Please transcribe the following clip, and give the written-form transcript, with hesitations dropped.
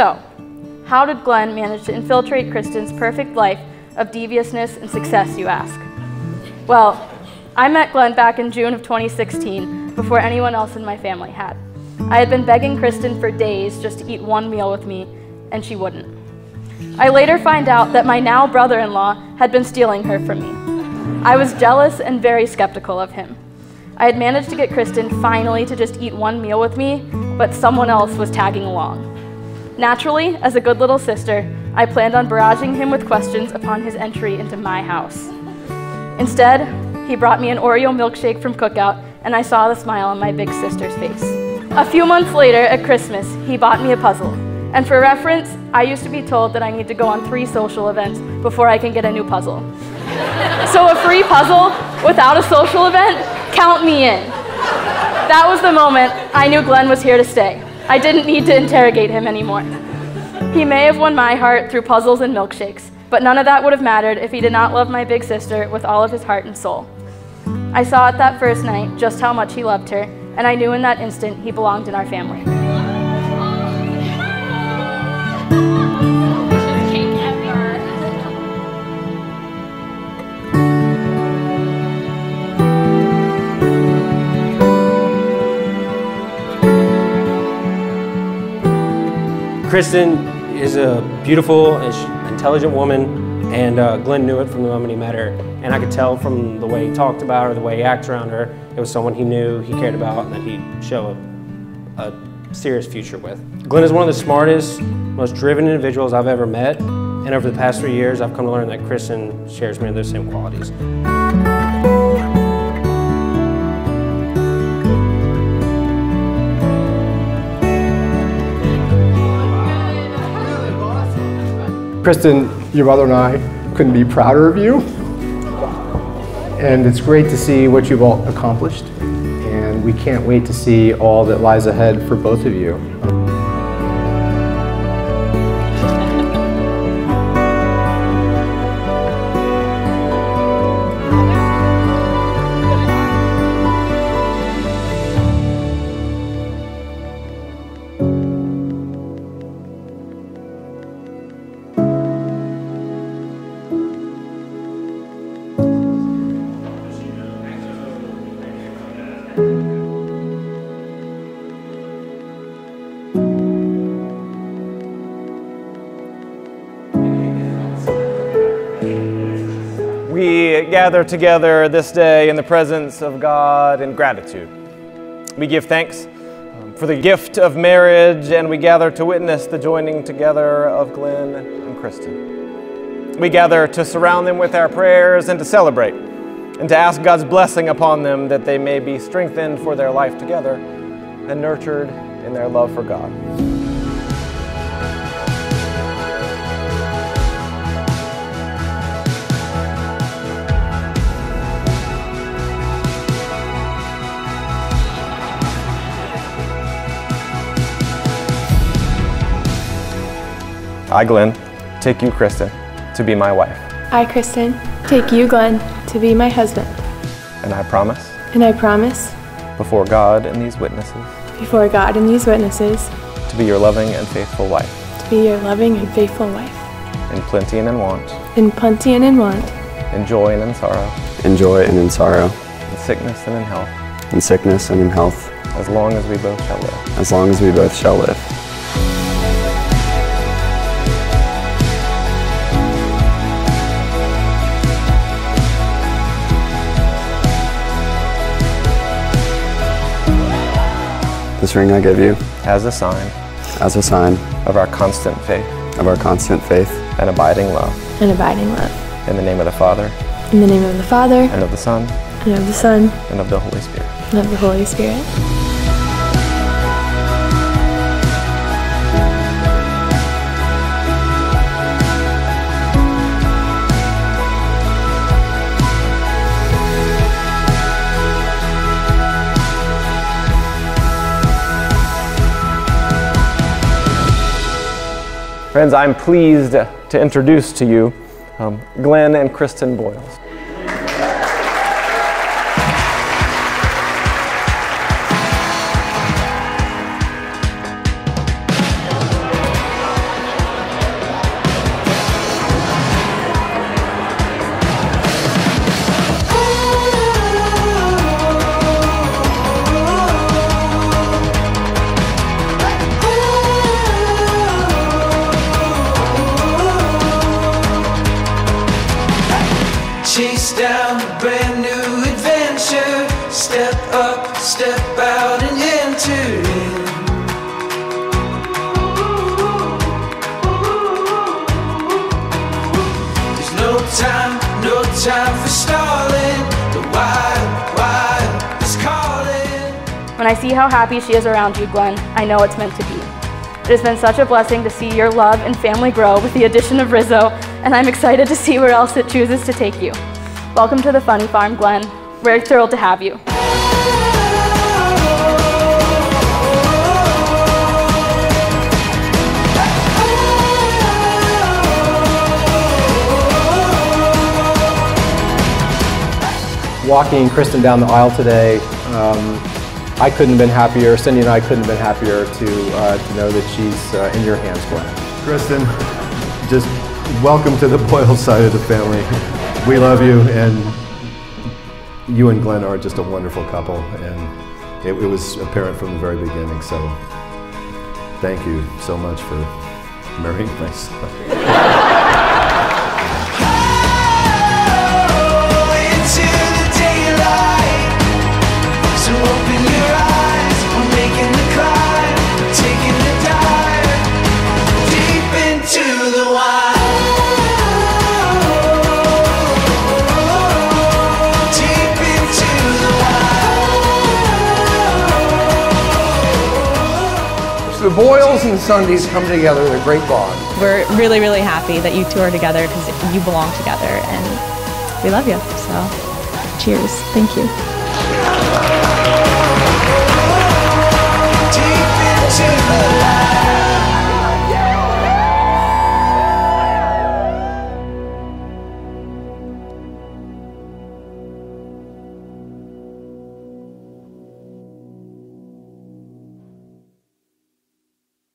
So, how did Glenn manage to infiltrate Kristin's perfect life of deviousness and success, you ask? Well, I met Glenn back in June of 2016, before anyone else in my family had. I had been begging Kristin for days just to eat one meal with me, and she wouldn't. I later find out that my now brother-in-law had been stealing her from me. I was jealous and very skeptical of him. I had managed to get Kristin finally to just eat one meal with me, but someone else was tagging along. Naturally, as a good little sister, I planned on barraging him with questions upon his entry into my house. Instead, he brought me an Oreo milkshake from Cookout, and I saw the smile on my big sister's face. A few months later, at Christmas, he bought me a puzzle. And for reference, I used to be told that I need to go on 3 social events before I can get a new puzzle. So a free puzzle without a social event? Count me in. That was the moment I knew Glenn was here to stay. I didn't need to interrogate him anymore. He may have won my heart through puzzles and milkshakes, but none of that would have mattered if he did not love my big sister with all of his heart and soul. I saw it that first night just how much he loved her, and I knew in that instant he belonged in our family. Kristin is a beautiful and intelligent woman, and Glenn knew it from the moment he met her. And I could tell from the way he talked about her, the way he acted around her, it was someone he knew, he cared about, and that he'd show a serious future with. Glenn is one of the smartest, most driven individuals I've ever met, and over the past 3 years, I've come to learn that Kristin shares many of those same qualities. Kristin, your mother and I couldn't be prouder of you. And it's great to see what you've all accomplished. And we can't wait to see all that lies ahead for both of you. We gather together this day in the presence of God in gratitude. We give thanks for the gift of marriage, and we gather to witness the joining together of Glenn and Kristin. We gather to surround them with our prayers and to celebrate, and to ask God's blessing upon them that they may be strengthened for their life together and nurtured in their love for God. I, Glenn, take you, Kristin, to be my wife. I, Kristin, take you, Glenn, to be my husband. And I promise. And I promise. Before God and these witnesses. Before God and these witnesses. To be your loving and faithful wife. To be your loving and faithful wife. In plenty and in want. In plenty and in want. In joy and in sorrow. In joy and in sorrow. In sickness and in health. In sickness and in health. As long as we both shall live. As long as we both shall live. This ring I give you as a sign of our constant faith, and abiding love, in the name of the Father, and of the Son, and of the Holy Spirit, Friends, I'm pleased to introduce to you Glenn and Kristin Boyles. I see how happy she is around you, Glenn, I know it's meant to be. It has been such a blessing to see your love and family grow with the addition of Rizzo, and I'm excited to see where else it chooses to take you. Welcome to the Funny Farm, Glenn. We're thrilled to have you. Walking Kristin down the aisle today, I couldn't have been happier, Cindy and I couldn't have been happier to know that she's in your hands, Glenn. Kristin, just welcome to the Boyles side of the family. We love you, and you and Glenn are just a wonderful couple, and it was apparent from the very beginning, so thank you so much for marrying my son. The Boyles and Sundays come together, they're a great bond. We're really, really happy that you two are together because you belong together and we love you, so cheers, thank you. Deep into the light.